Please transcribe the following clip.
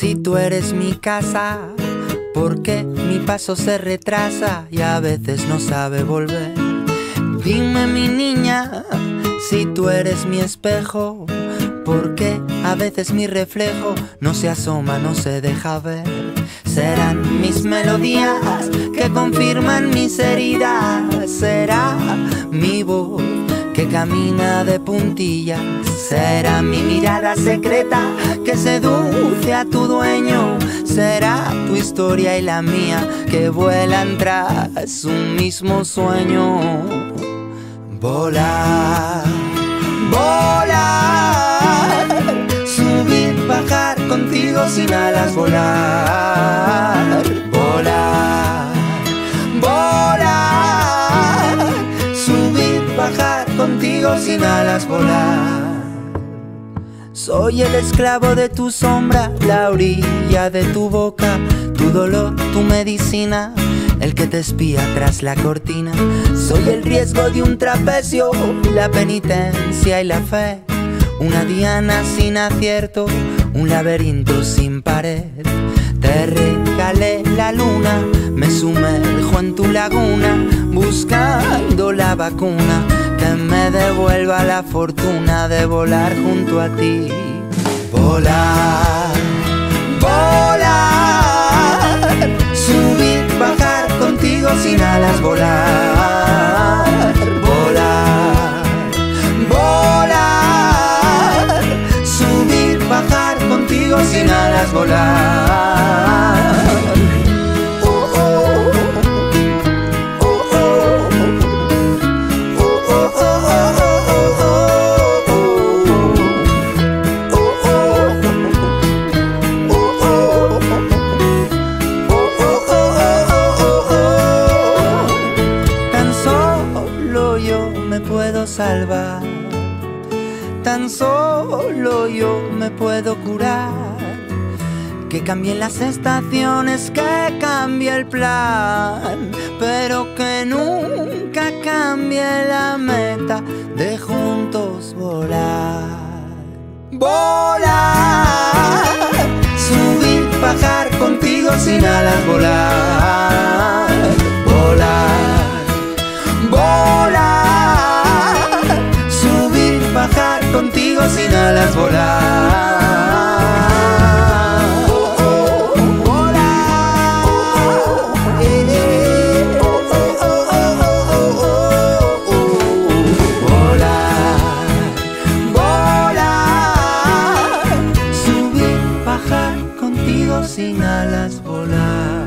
Si tú eres mi casa, ¿por qué mi paso se retrasa y a veces no sabe volver? Dime, mi niña, si tú eres mi espejo, ¿por qué a veces mi reflejo no se asoma, no se deja ver? Serán mis melodías que confirman mis heridas, será mi voz que camina de puntillas, será mi mirada secreta que seduce a tu dueño, será tu historia y la mía que vuelan tras un mismo sueño. Volar, volar, subir, bajar, contigo sin alas volar, volar, volar, subir, bajar, contigo sin alas volar. Soy el esclavo de tu sombra, la orilla de tu boca, tu dolor, tu medicina, el que te espía tras la cortina. Soy el riesgo de un trapecio, la penitencia y la fe, una diana sin acierto, un laberinto sin pared. Te regalé la luna, me sumerjo en tu laguna, buscando la vacuna que me devuelva la fortuna de volar junto a ti. Volar, volar, subir, bajar, contigo sin alas volar, volar, volar, subir, bajar, contigo sin alas volar. Salvar, tan solo yo me puedo curar, que cambien las estaciones, que cambie el plan, pero que nunca cambie la meta de juntos volar. Volar, subir, bajar, contigo sin alas volar, volar, volar, contigo sin alas volar. Volar, volar, subir, bajar, contigo sin alas volar.